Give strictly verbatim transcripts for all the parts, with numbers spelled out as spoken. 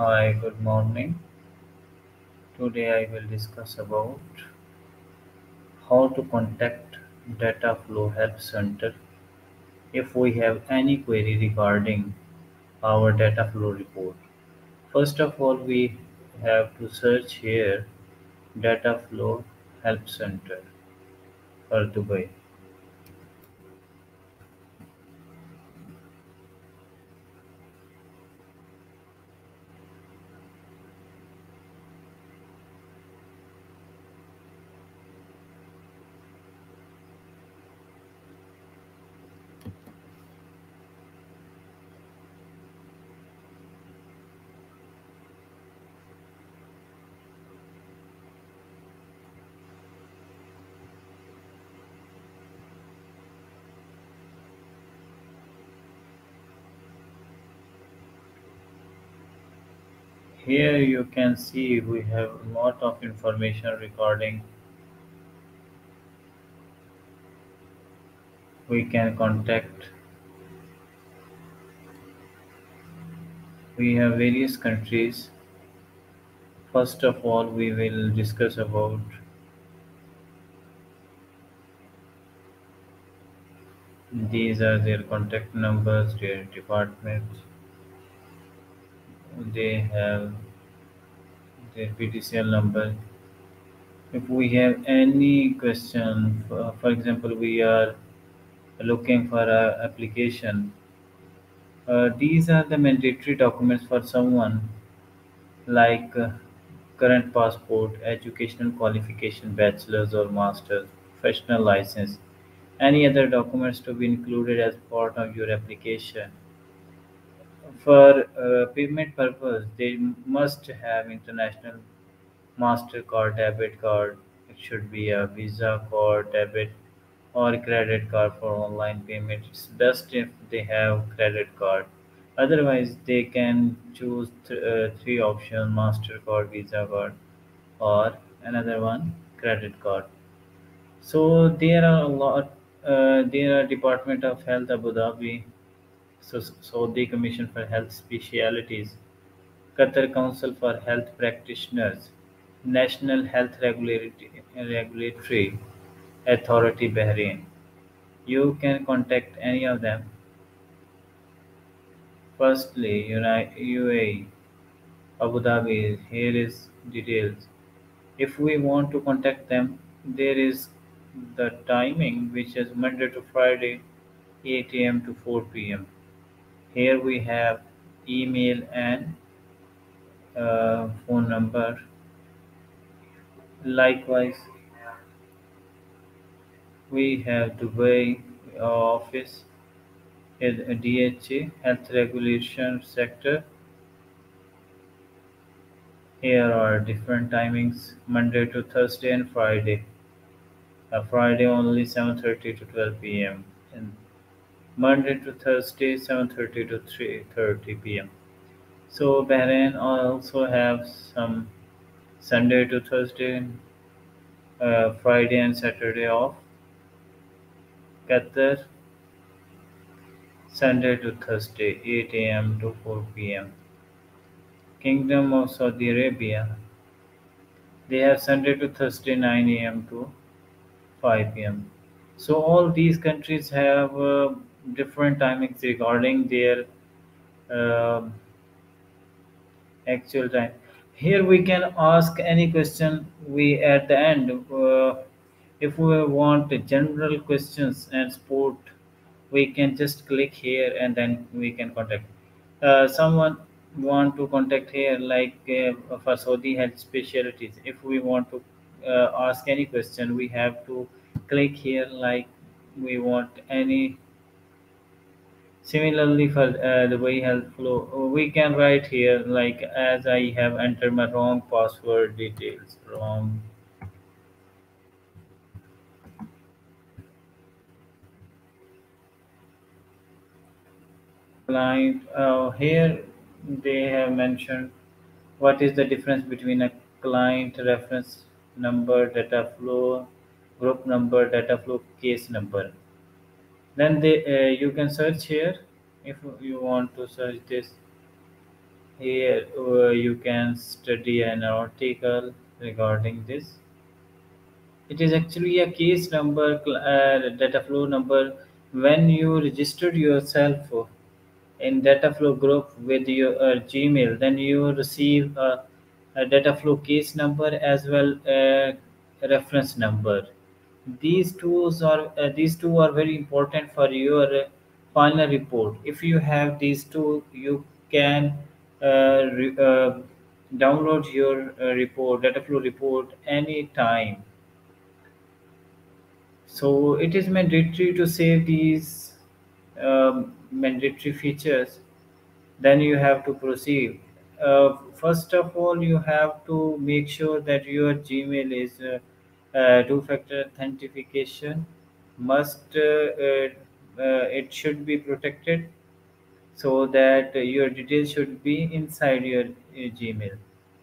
Hi, good morning. Today I will discuss about how to contact Dataflow Help Center if we have any query regarding our Dataflow report. First of all, we have to search here Dataflow Help Center for Dubai. Here you can see we have a lot of information regarding. We can contact. We have various countries. First of all, we will discuss about these are their contact numbers, their departments. They have their P T C L number. If we have any question, for, for example, we are looking for an application. Uh, these are the mandatory documents for someone like uh, current passport, educational qualification, bachelor's or master's, professional license, any other documents to be included as part of your application. For uh, payment purpose, they must have international MasterCard, debit card. It should be a Visa card, debit or credit card for online payment. It's best if they have credit card. Otherwise, they can choose th uh, three options: MasterCard, Visa card, or another one, credit card. So there are a lot. Uh, there are Department of Health, Abu Dhabi. So, Saudi Commission for Health Specialities, Qatar Council for Health Practitioners, National Health Regulatory Authority, Bahrain. You can contact any of them. Firstly, U A E, Abu Dhabi, here is details. If we want to contact them, there is the timing, which is Monday to Friday, eight A M to four P M Here we have email and uh, phone number. Likewise, we have Dubai office, D H A, Health Regulation Sector. Here are different timings, Monday to Thursday and Friday. Uh, Friday only seven thirty to twelve P M and Monday to Thursday, seven thirty to three thirty P M So Bahrain also have some Sunday to Thursday, uh, Friday and Saturday off. Qatar, Sunday to Thursday, eight A M to four P M Kingdom of Saudi Arabia, they have Sunday to Thursday, nine A M to five P M So all these countries have uh, different timings regarding their uh, actual time. Here we can ask any question. We at the end, uh, if we want general questions and support, we can just click here and then we can contact. Uh, someone want to contact here like uh, for Saudi health specialties. If we want to uh, ask any question, we have to click here like we want any. Similarly, for uh, the way health flow, we can write here like as I have entered my wrong password details, wrong client. Uh, here they have mentioned what is the difference between a client reference number, data flow, group number, data flow, case number. Then they, uh, you can search here if you want to search this. Here uh, you can study an article regarding this. It is actually a case number, uh, Dataflow number. When you registered yourself in Dataflow group with your uh, Gmail, then you receive a, a Dataflow case number as well as a reference number. These tools are uh, these two are very important for your final report. If you have these two, you can uh, re uh, download your uh, report, Dataflow report, anytime. So it is mandatory to save these um, mandatory features. Then you have to proceed. Uh, first of all, you have to make sure that your Gmail is uh, uh, two-factor authentication. Must uh, uh, uh, it should be protected so that your details should be inside your uh, Gmail.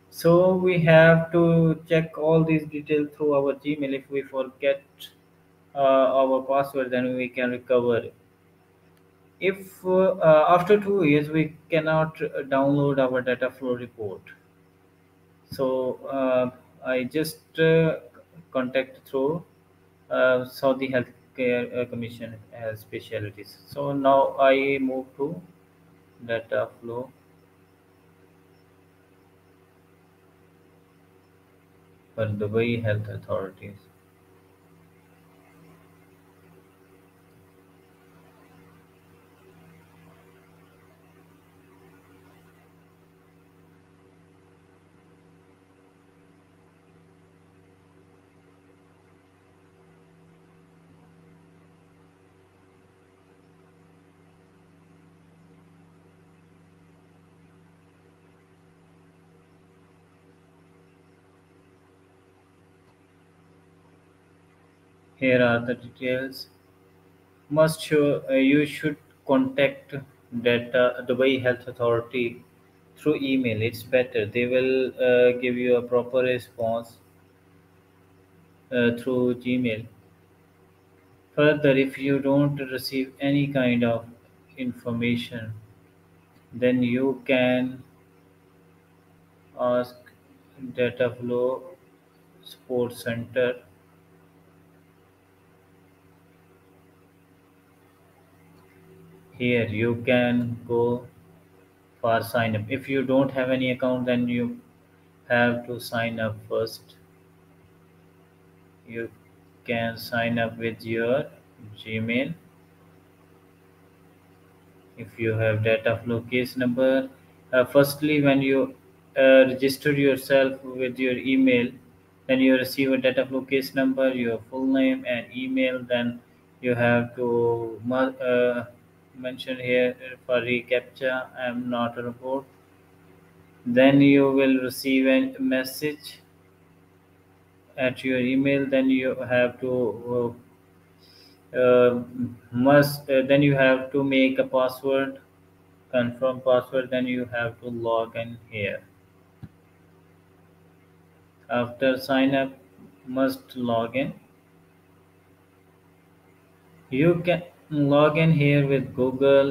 So we have to check all these details through our Gmail. If we forget Uh, our password, then we can recover it. If uh, uh, after two years we cannot uh, download our Dataflow report, so uh, I just uh, contact through uh, Saudi Healthcare uh, Commission as specialties. So now I move to Dataflow. For Dubai Health Authorities. Here are the details. Must show, uh, you should contact data, Dubai Health Authority through email. It's better. They will uh, give you a proper response uh, through Gmail. Further, if you don't receive any kind of information, then you can ask Dataflow Support Center. Here you can go for sign up. If you don't have any account, then you have to sign up first. You can sign up with your Gmail. If you have Dataflow case number, uh, firstly when you uh, register yourself with your email, then you receive a Dataflow case number, your full name and email. Then you have to uh, mentioned here for recaptcha, I am not a report. Then you will receive a message at your email. Then you have to uh, uh, must uh, then you have to make a password, confirm password. Then you have to log in here. After sign up, must log in. You can log in here with Google,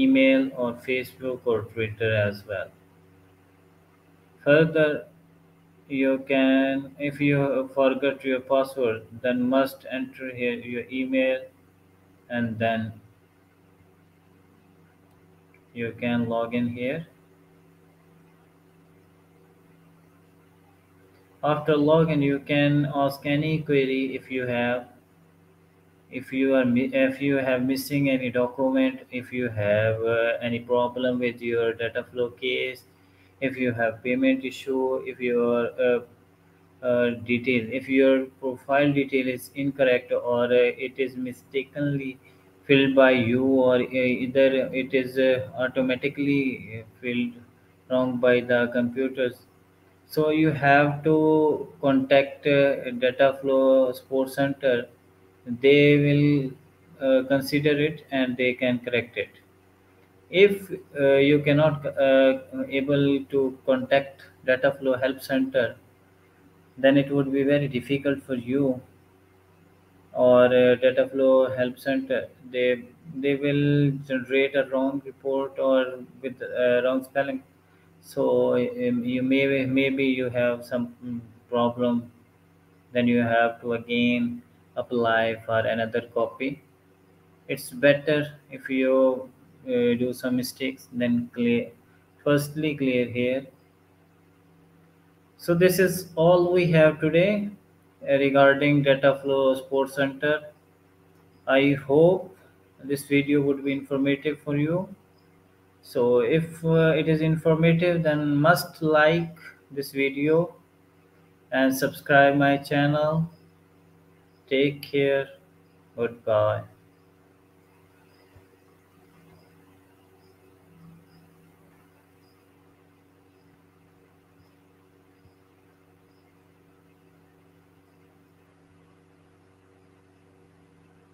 email or Facebook or Twitter as well. Further, you can, if you forgot your password, then must enter here your email and then you can log in here. After login, you can ask any query if you have. If you are if you have missing any document, if you have uh, any problem with your Dataflow case, if you have payment issue, if your uh, uh, detail, if your profile detail is incorrect or uh, it is mistakenly filled by you, or uh, either it is uh, automatically filled wrong by the computers. So you have to contact uh, Dataflow Support Center. They will uh, consider it and they can correct it. If uh, you cannot uh, able to contact Dataflow Help Center, then it would be very difficult for you or uh, Dataflow Help Center. They they will generate a wrong report or with uh, wrong spelling. So um, you may maybe you have some problem, then you have to again apply for another copy. It's better if you uh, do some mistakes, then clear. Firstly, clear here. So this is all we have today regarding Dataflow Support Center. I hope this video would be informative for you. So if uh, it is informative, then must like this video and subscribe my channel. Take care. Goodbye.